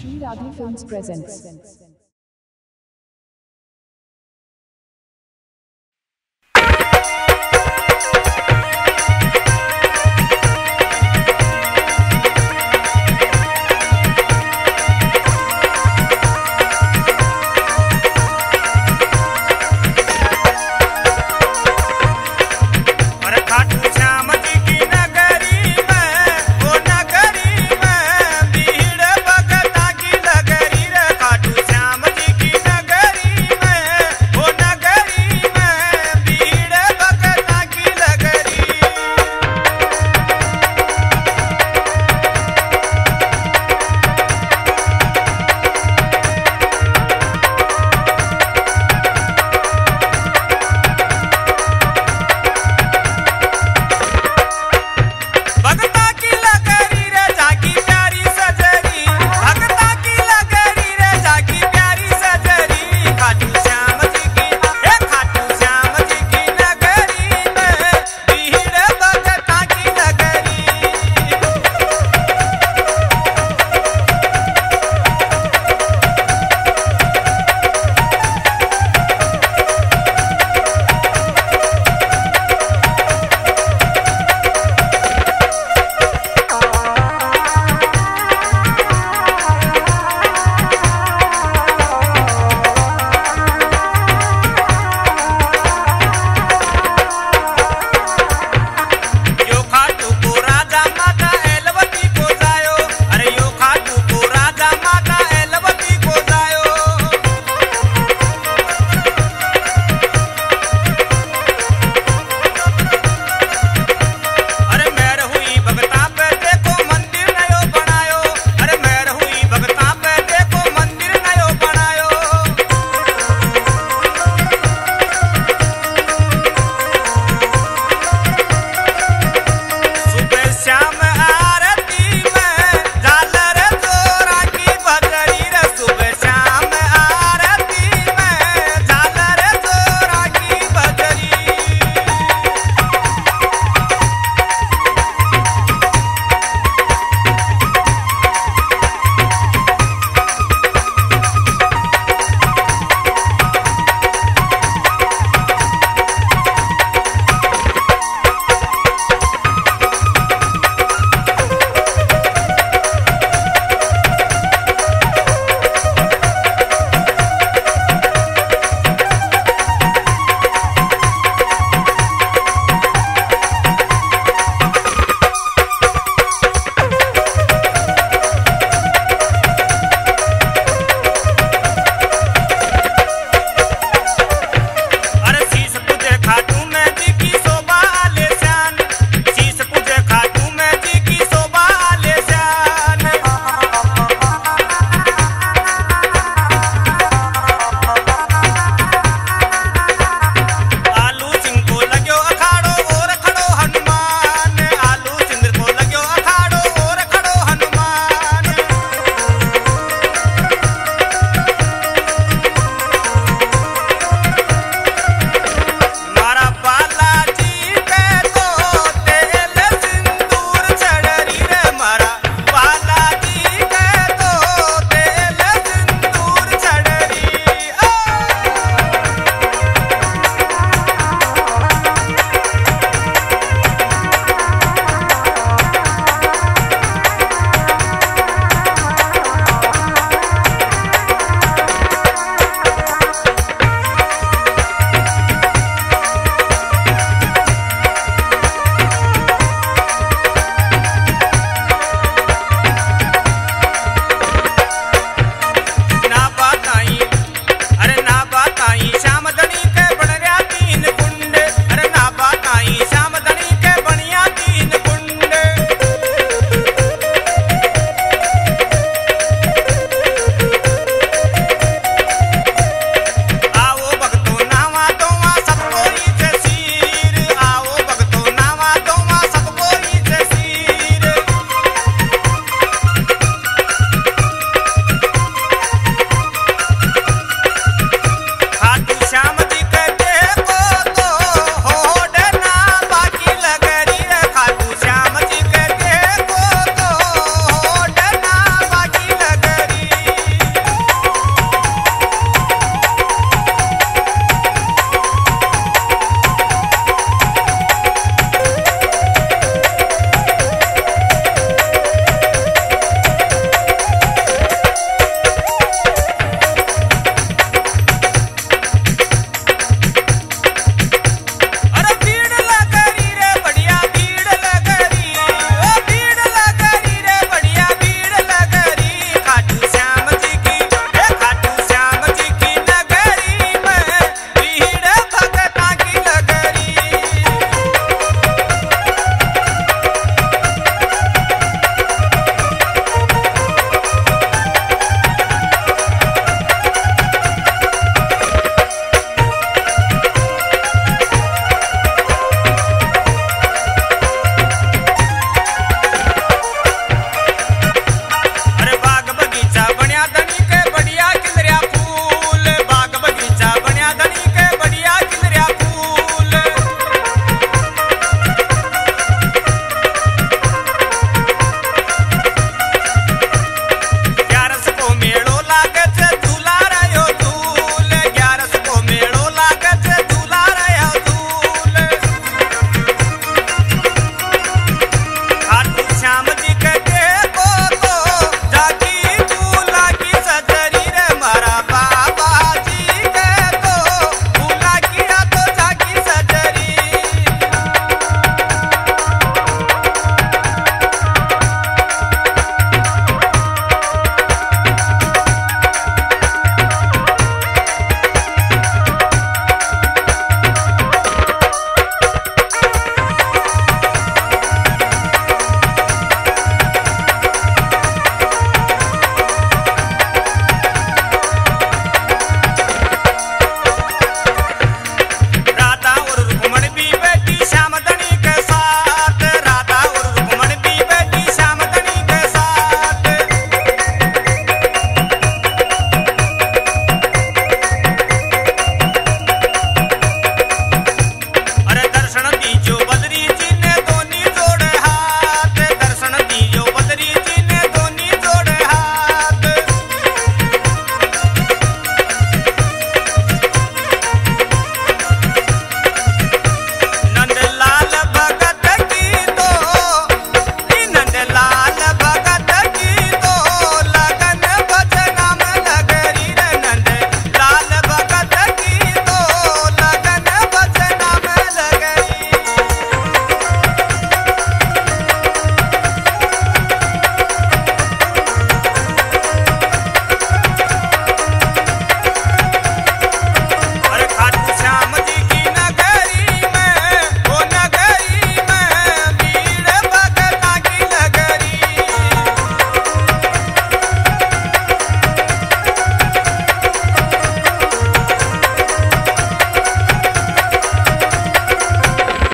Shree Radhe Films presents.